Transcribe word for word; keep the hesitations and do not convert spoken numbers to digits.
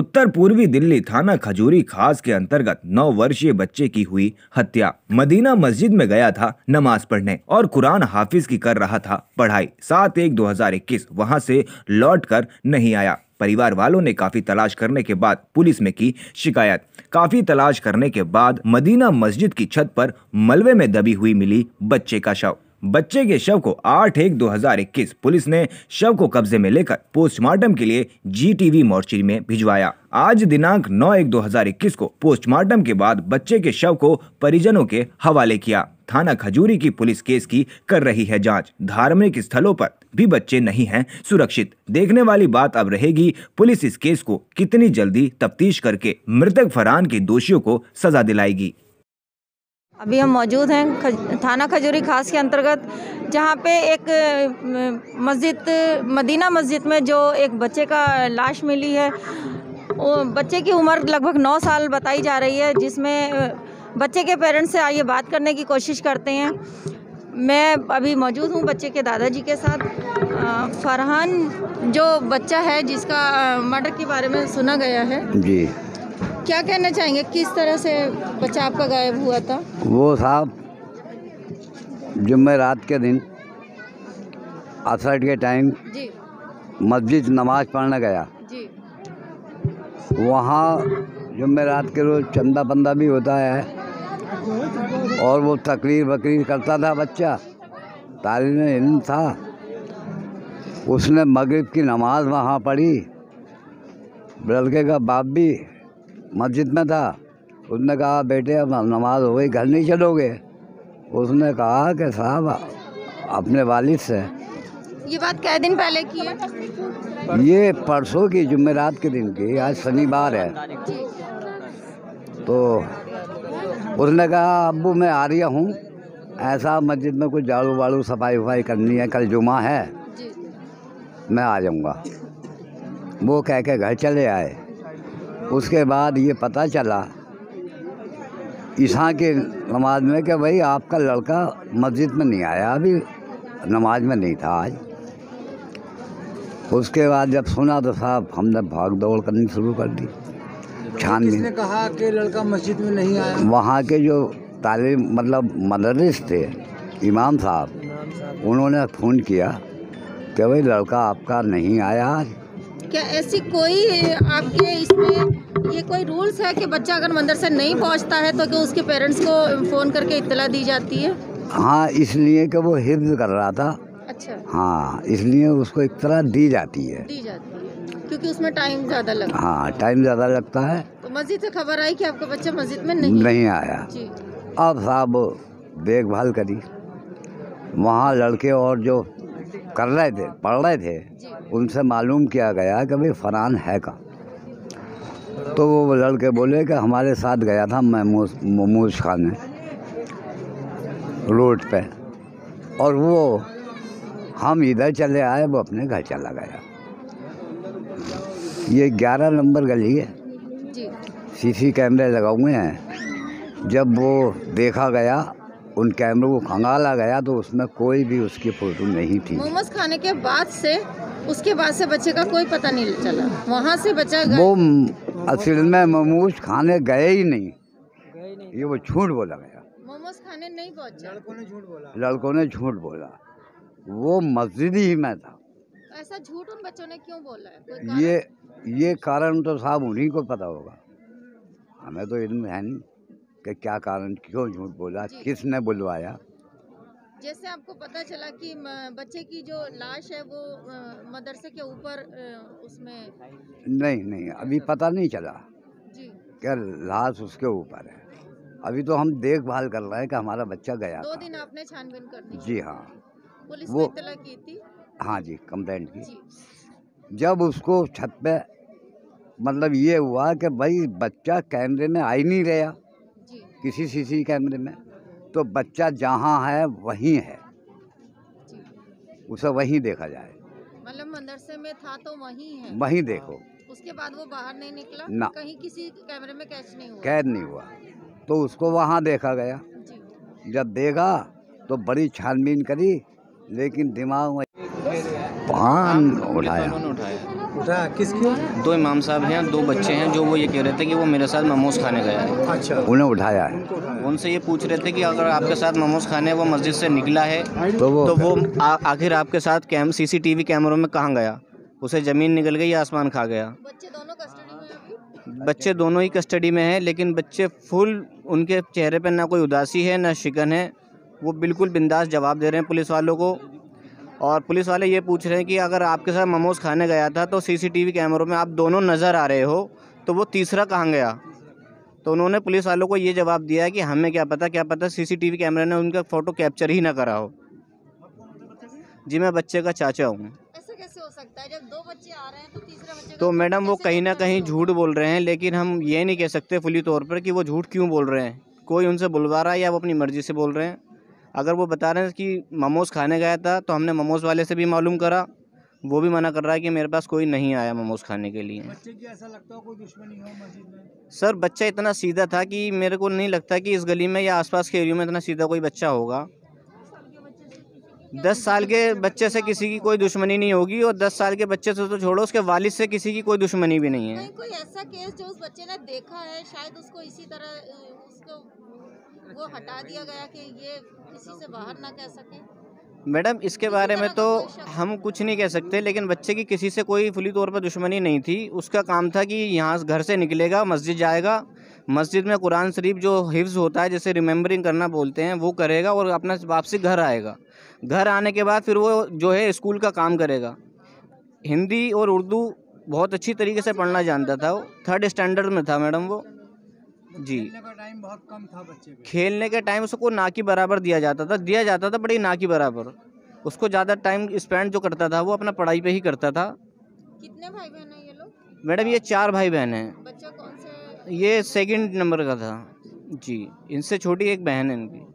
उत्तर पूर्वी दिल्ली थाना खजूरी खास के अंतर्गत नौ वर्षीय बच्चे की हुई हत्या। मदीना मस्जिद में गया था नमाज पढ़ने और कुरान हाफिज की कर रहा था पढ़ाई। सात एक दो हजार इक्कीस वहाँ से लौट कर नहीं आया। परिवार वालों ने काफी तलाश करने के बाद पुलिस में की शिकायत। काफी तलाश करने के बाद मदीना मस्जिद की छत पर मलबे में दबी हुई मिली बच्चे का शव। बच्चे के शव को आठ एक दो हजार इक्कीस पुलिस ने शव को कब्जे में लेकर पोस्टमार्टम के लिए जीटीवी मोर्चरी में भिजवाया। आज दिनांक नौ एक दो हजार इक्कीस को पोस्टमार्टम के बाद बच्चे के शव को परिजनों के हवाले किया। थाना खजूरी की पुलिस केस की कर रही है जांच। धार्मिक स्थलों पर भी बच्चे नहीं हैं सुरक्षित। देखने वाली बात अब रहेगी पुलिस इस केस को कितनी जल्दी तफ्तीश करके मृतक फरहान के दोषियों को सजा दिलाएगी। अभी हम मौजूद हैं खज, थाना खजूरी खास के अंतर्गत, जहां पे एक मस्जिद मदीना मस्जिद में जो एक बच्चे का लाश मिली है। वो बच्चे की उम्र लगभग नौ साल बताई जा रही है, जिसमें बच्चे के पेरेंट्स से आइए बात करने की कोशिश करते हैं। मैं अभी मौजूद हूं बच्चे के दादाजी के साथ। फरहान जो बच्चा है जिसका मर्डर के बारे में सुना गया है जी, क्या कहना चाहेंगे, किस तरह से बच्चा आपका गायब हुआ था? वो साहब जुम्मे रात के दिन असर के टाइम मस्जिद नमाज पढ़ने गया जी। वहाँ जुम्मे रात के रोज़ चंदा बंदा भी होता है और वो तकरीर बकरीर करता था बच्चा, तालिम इल्म था। उसने मगरिब की नमाज वहाँ पढ़ी। लड़के का बाप भी मस्जिद में था। उसने कहा बेटे अब नमाज हो गई, घर नहीं चलोगे? उसने कहा कि साहब अपने वालिद से। ये बात कई दिन पहले की है, ये परसों की जुम्मेरात के दिन की, आज शनिवार है। तो उसने कहा अब्बू मैं आ रहा हूँ, ऐसा मस्जिद में कुछ झाड़ू वाड़ू सफाई वफाई करनी है, कल जुमा है, मैं आ जाऊँगा। वो कह के घर चले आए। उसके बाद ये पता चला ईशा के नमाज में कि भाई आपका लड़का मस्जिद में नहीं आया, अभी नमाज में नहीं था आज। उसके बाद जब सुना तो साहब हमने भाग दौड़ करनी शुरू कर दी। छानबीन कहा कि लड़का मस्जिद में नहीं आया। वहाँ के जो तालिम मतलब मदरस थे, इमाम साहब, उन्होंने फ़ोन किया कि भाई लड़का आपका नहीं आया आज। क्या ऐसी कोई आपके इसमें ये कोई रूल्स है कि बच्चा अगर मंदिर से नहीं पहुंचता है तो कि उसके पेरेंट्स को फ़ोन करके इत्तला दी जाती है? हाँ, इसलिए कि वो हिफ्ज कर रहा था। अच्छा। हाँ, इसलिए उसको इत्तला दी जाती है दी जाती है क्योंकि उसमें टाइम ज़्यादा लगता है। हाँ, टाइम ज़्यादा लगता है। तो मस्जिद से खबर आई कि आपका बच्चा मस्जिद में नहीं नहीं आया। अब साहब देखभाल करी। वहाँ लड़के और जो कर रहे थे पढ़ रहे थे उनसे मालूम किया गया कि भाई फरहान है का। तो वो लड़के बोले कि हमारे साथ गया था मोमोज मोमोज खान रोड पे, और वो हम इधर चले आए, वो अपने घर चला गया। ये ग्यारह नंबर गली है, सीसी कैमरे लगा हुए हैं। जब वो देखा गया, उन कैमरों को खंगाला गया तो उसमें कोई भी उसकी फोटो नहीं थी। मोमोज खाने के बाद से उसके बाद से बच्चे का कोई पता नहीं चला। वहाँ से बच्चा गया। वो असल में मोमोज खाने गए ही नहीं, ये वो झूठ बोला गया। मोमोज खाने नहीं पहुँचा, लड़कों ने झूठ बोला। लड़कों ने झूठ बोला, वो मस्जिद ही में था। ऐसा झूठ उन बच्चों ने क्यों बोला है? ये ये कारण तो साहब उन्हीं को पता होगा, हमें तो इल्म है नहीं कि क्या कारण, क्यों झूठ बोला, किसने बुलवाया। जैसे आपको पता चला कि बच्चे की जो लाश है वो मदरसे के ऊपर उसमें नहीं नहीं अभी पता नहीं चला क्या लाश उसके ऊपर है। अभी तो हम देखभाल कर रहे हैं कि हमारा बच्चा गया। दो दिन आपने छानबीन कर दी? जी हाँ, पुलिस ने इत्तला की थी। हाँ जी, कंप्लेंट की। जब उसको छत पे मतलब ये हुआ कि भाई बच्चा कैमरे में आ ही नहीं रहा किसी सीसी कैमरे में, तो बच्चा जहाँ है वहीं है, उसे वहीं देखा जाए। मतलब मदरसे में था तो वहीं है, वहीं देखो। उसके बाद वो बाहर नहीं निकला ना, कहीं किसी कैमरे में कैच नहीं हुआ, कैद नहीं हुआ। तो उसको वहाँ देखा गया। जब देखा तो बड़ी छानबीन करी, लेकिन दिमाग में भान उठाया किसकी? दो इमाम साहब हैं, दो बच्चे हैं, जो वो ये कह रहे थे कि वो मेरे साथ मोमोज खाने गया है। अच्छा, उन्हें उठाया है। उनसे ये पूछ रहे थे कि अगर आपके साथ मोमोज खाने वो मस्जिद से निकला है तो वो, तो वो आ, आखिर आपके साथ कैम सीसीटीवी कैमरों में कहाँ गया? उसे ज़मीन निकल गई या आसमान खा गया? बच्चे दोनों ही कस्टडी में हैं, लेकिन बच्चे फुल, उनके चेहरे पर ना कोई उदासी है ना शिकन है, वो बिल्कुल बिंदास जवाब दे रहे हैं पुलिस वालों को। और पुलिस वाले ये पूछ रहे हैं कि अगर आपके साथ मोमोज खाने गया था तो सीसीटीवी कैमरों में आप दोनों नज़र आ रहे हो, तो वो तीसरा कहाँ गया? तो उन्होंने पुलिस वालों को ये जवाब दिया है कि हमें क्या पता, क्या पता सीसीटीवी कैमरे ने उनका फ़ोटो कैप्चर ही ना करा हो। जी, मैं बच्चे का चाचा हूँ। ऐसा कैसे हो सकता है जब दो बच्चे आ रहे हैं तो तीसरा बच्चे? तो मैडम वो कहीं ना कहीं झूठ बोल रहे हैं, लेकिन हम ये नहीं कह सकते फुली तौर पर कि वो झूठ क्यों बोल रहे हैं। कोई उनसे बुलवा रहा है या वो अपनी मर्ज़ी से बोल रहे हैं। अगर वो बता रहे हैं कि मोमोज खाने गया था तो हमने मोमोज वाले से भी मालूम करा, वो भी मना कर रहा है कि मेरे पास कोई नहीं आया मोमोज खाने के लिए। बच्चे की ऐसा लगता है कोई दुश्मनी हो मस्जिद में? सर, बच्चा इतना सीधा था कि मेरे को नहीं लगता कि इस गली में या आसपास के एरिया में इतना सीधा कोई बच्चा होगा। दस साल के बच्चे से किसी की कोई दुश्मनी नहीं होगी, और दस साल के बच्चे से तो छोड़ो, उसके वालिद से किसी की कोई दुश्मनी भी नहीं है। नहीं, कोई ऐसा केस जो उस बच्चे ने देखा है, शायद उसको इसी तरह उसको वो हटा दिया गया कि ये किसी से बाहर ना कह सके। मैडम, इसके बारे में तो हम कुछ नहीं कह सकते, लेकिन बच्चे की किसी से कोई फुली तौर पर दुश्मनी नहीं थी। उसका काम था कि यहाँ घर से निकलेगा, मस्जिद जाएगा, मस्जिद में कुरान शरीफ जो हिफ्ज़ होता है, जैसे रिमेम्बरिंग करना बोलते हैं, वो करेगा और अपना वापसी घर आएगा। घर आने के बाद फिर वो जो है स्कूल का काम करेगा। हिंदी और उर्दू बहुत अच्छी तरीके से पढ़ना जानता था, वो थर्ड स्टैंडर्ड में था मैडम। वो जी, खेलने का टाइम बहुत कम था बच्चे पे। खेलने का टाइम उसको ना के बराबर दिया जाता था, दिया जाता था बड़ी ना के बराबर। उसको ज़्यादा टाइम स्पेंड जो करता था वो अपना पढ़ाई पे ही करता था। कितने भाई बहन हैं ये लोग? मैडम, ये चार भाई बहन हैं। बच्चा कौन से? ये सेकंड नंबर का था जी, इनसे छोटी एक बहन है इनकी।